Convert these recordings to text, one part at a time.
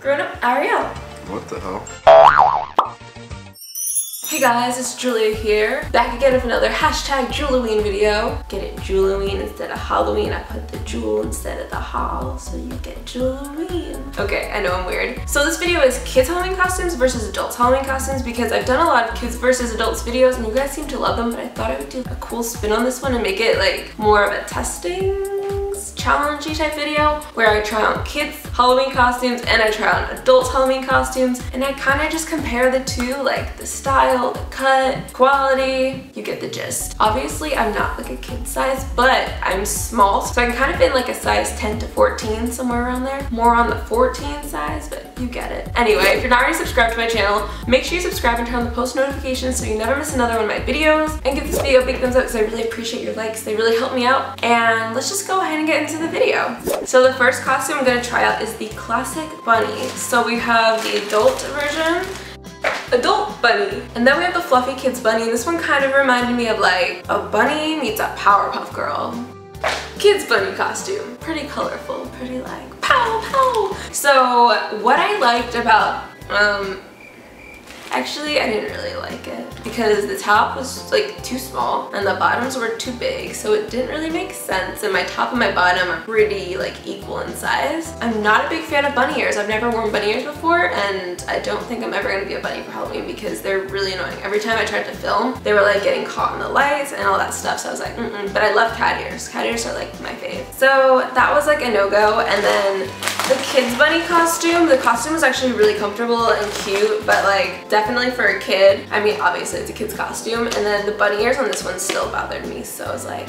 grown-up Ariel. What the hell? Hey guys, it's Julia here, back again with another hashtag Jeweloween video. Get it, Jeweloween instead of Halloween. I put the jewel instead of the hall, so you get Jeweloween. Okay, I know I'm weird. So this video is kids Halloween costumes versus adults Halloween costumes because I've done a lot of kids versus adults videos and you guys seem to love them, but I thought I would do a cool spin on this one and make it like more of a testing challenge-y type video where I try on kids Halloween costumes and I try on adults Halloween costumes and I kind of just compare the two, like the style, the cut, quality. You get the gist. Obviously I'm not like a kid size, but I'm small, so I'm kind of in like a size 10 to 14, somewhere around there. More on the 14 size, but you get it. Anyway, if you're not already subscribed to my channel, make sure you subscribe and turn on the post notifications so you never miss another one of my videos, and give this video a big thumbs up because I really appreciate your likes. They really help me out. And let's just go ahead and get into the video. So the first costume I'm going to try out is the classic bunny. So we have the adult version, adult bunny, and then we have the fluffy kids bunny. This one kind of reminded me of like a bunny meets a Powerpuff Girl kids bunny costume. Pretty colorful, pretty like pow pow. So what I liked about actually, I didn't really like it because the top was like too small and the bottoms were too big, so it didn't really make sense, and my top and my bottom are pretty like equal in size. I'm not a big fan of bunny ears. I've never worn bunny ears before, and I don't think I'm ever going to be a bunny for Halloween because they're really annoying. Every time I tried to film, they were like getting caught in the lights and all that stuff, so I was like, mm-mm. But I love cat ears. Cat ears are like my fave. So that was like a no-go, and then the kids bunny costume, the costume was actually really comfortable and cute, but like definitely for a kid. I mean, obviously it's a kid's costume, and then the bunny ears on this one still bothered me, so I was like,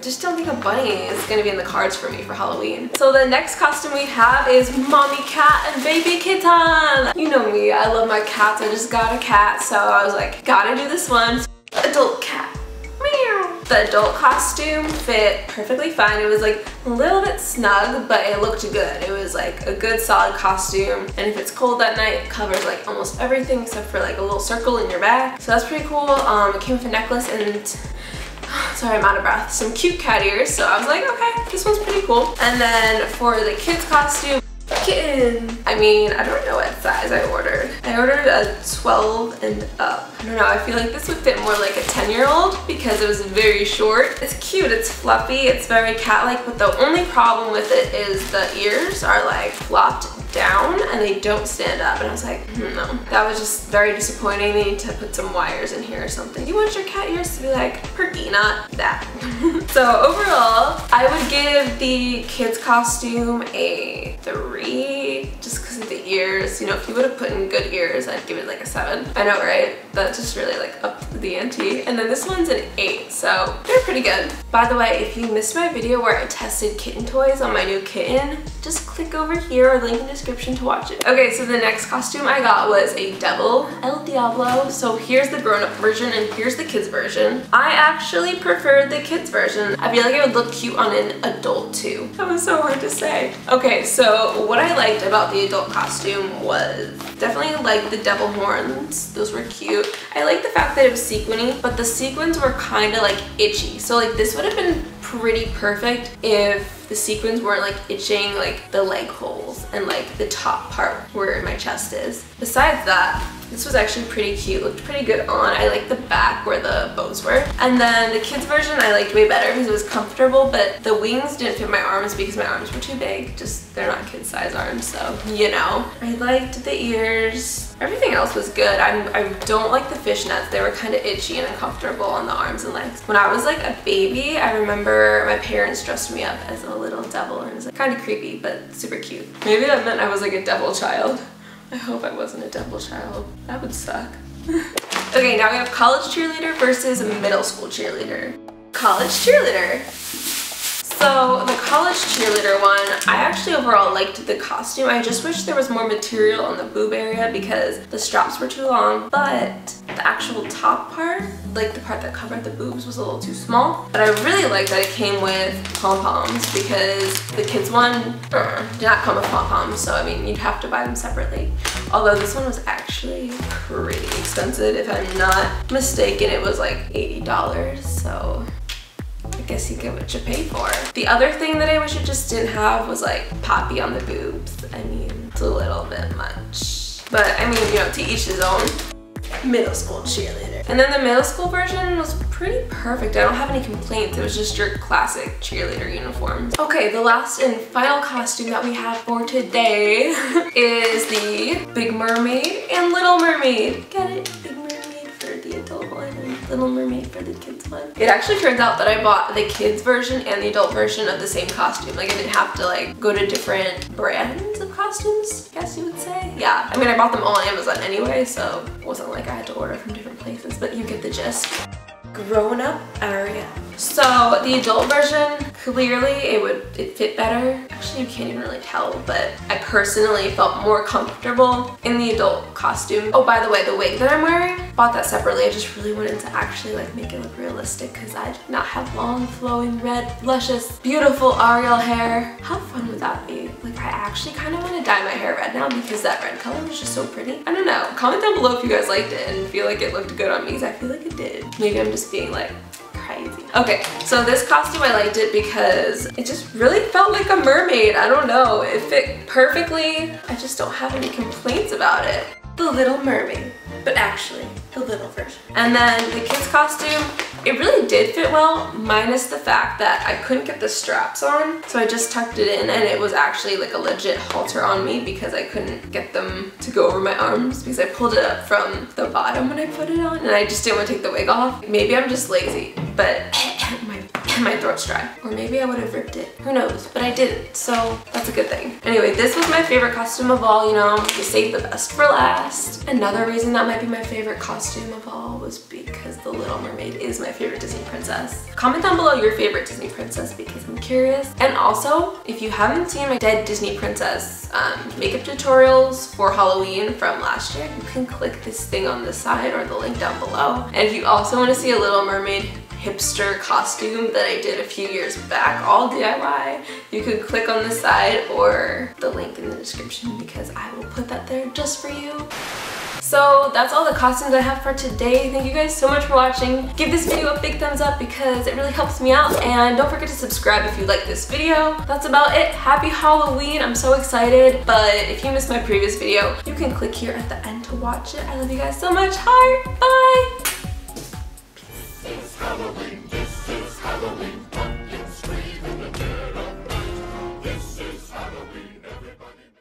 just don't think a bunny is gonna be in the cards for me for Halloween. So the next costume we have is mommy cat and baby kitten. You know me, I love my cats. I just got a cat, so I was like, gotta do this one. Adult cat. The adult costume fit perfectly fine. It was like a little bit snug, but it looked good. It was like a good solid costume, and if it's cold that night, it covers like almost everything except for like a little circle in your back, so that's pretty cool. It came with a necklace and sorry, I'm out of breath. Some cute cat ears, so I was like, okay, this one's pretty cool. And then for the kids costume, kitten. I mean, I don't know what size I ordered. I ordered a 12 and up. I don't know, I feel like this would fit more like a 10-year-old because it was very short. It's cute, it's fluffy, it's very cat-like, but the only problem with it is the ears are like flopped down and they don't stand up, and I was like, no. That was just very disappointing. They need to put some wires in here or something. You want your cat ears to be like perky, not that. So overall, I would give the kids costume a 3 just because of the ears. You know, if you would have put in good ears, I'd give it like a 7. I know, right? That just really like upped the ante. And then this one's an 8, so they're pretty good. By the way, if you missed my video where I tested kitten toys on my new kitten, just click over here or link in the description to watch it. Okay, so the next costume I got was a devil, El Diablo. So here's the grown-up version and here's the kids version. I actually preferred the kids version. I feel like it would look cute on an adult too. That was so hard to say. Okay, so what I liked about the adult costume was definitely like the devil horns. Those were cute. I like the fact that it was sequiny, but the sequins were kind of like itchy. So like this would have been pretty perfect if the sequins weren't like itching like the leg holes and like the top part where my chest is. Besides that, this was actually pretty cute, looked pretty good on. I liked the back where the bows were. And then the kids version I liked way better because it was comfortable, but the wings didn't fit my arms because my arms were too big. Just, they're not kid size arms, so you know. I liked the ears. Everything else was good. I don't like the fishnets. They were kind of itchy and uncomfortable on the arms and legs. When I was like a baby, I remember my parents dressed me up as a little devil, and it was like, kind of creepy, but super cute. Maybe that meant I was like a devil child. I hope I wasn't a devil child. That would suck. Okay, now we have college cheerleader versus middle school cheerleader. College cheerleader. So the college cheerleader one, I actually overall liked the costume. I just wish there was more material on the boob area because the straps were too long, but the actual top part, like the part that covered the boobs, was a little too small. But I really liked that it came with pom-poms because the kids one did not come with pom-poms, so I mean, you'd have to buy them separately. Although this one was actually pretty expensive. If I'm not mistaken, it was like $80, so I guess you get what you pay for. The other thing that I wish it just didn't have was like Poppy on the boobs. I mean, It's a little bit much. But I mean, you know, to each his own. Middle school cheerleader. And then the middle school version was pretty perfect. I don't have any complaints. It was just your classic cheerleader uniform. Okay, the last and final costume that we have for today is the Big Mermaid and Little Mermaid. Get it? Big Mermaid for the adult one and Little Mermaid for the kids one. It actually turns out that I bought the kids version and the adult version of the same costume. Like, I didn't have to like go to different brands of costumes, I guess you would say. Yeah, I mean, I bought them all on Amazon anyway, so it wasn't like I had to order from different places, but you get the gist. Grown up Ariel. So the adult version, clearly it fit better. Actually, you can't even really tell, but I personally felt more comfortable in the adult costume. Oh, by the way, the wig that I'm wearing, bought that separately. I just really wanted to actually like make it look realistic because I did not have long, flowing, red, luscious, beautiful Ariel hair. How fun would that be? Like, I actually kind of want to dye my hair red now because that red color was just so pretty. I don't know. Comment down below if you guys liked it and feel like it looked good on me because I feel like it did. Maybe I'm just being like crazy. Okay, so this costume, I liked it because it just really felt like a mermaid. I don't know. It fit perfectly. I just don't have any complaints about it. The Little Mermaid, but actually the little version. And then the kids costume, it really did fit well, minus the fact that I couldn't get the straps on, so I just tucked it in, and it was actually like a legit halter on me because I couldn't get them to go over my arms because I pulled it up from the bottom when I put it on, and I just didn't want to take the wig off. Maybe I'm just lazy, but my throat's dry. Or maybe I would have ripped it. Who knows? But I didn't, so that's a good thing. Anyway, this was my favorite costume of all, you know. You save the best for last. Another reason that might be my favorite costume of all was because The Little Mermaid is my favorite Disney princess. Comment down below your favorite Disney princess because I'm curious. And also, if you haven't seen my Dead Disney Princess makeup tutorials for Halloween from last year, you can click this thing on the side or the link down below. And if you also want to see a Little Mermaid hipster costume that I did a few years back, all DIY, you can click on the side or the link in the description because I will put that there just for you. So that's all the costumes I have for today. Thank you guys so much for watching. Give this video a big thumbs up because it really helps me out, and don't forget to subscribe if you like this video. That's about it. Happy Halloween. I'm so excited, but if you missed my previous video, you can click here at the end to watch it. I love you guys so much. Heart. Bye. Halloween, this is Halloween.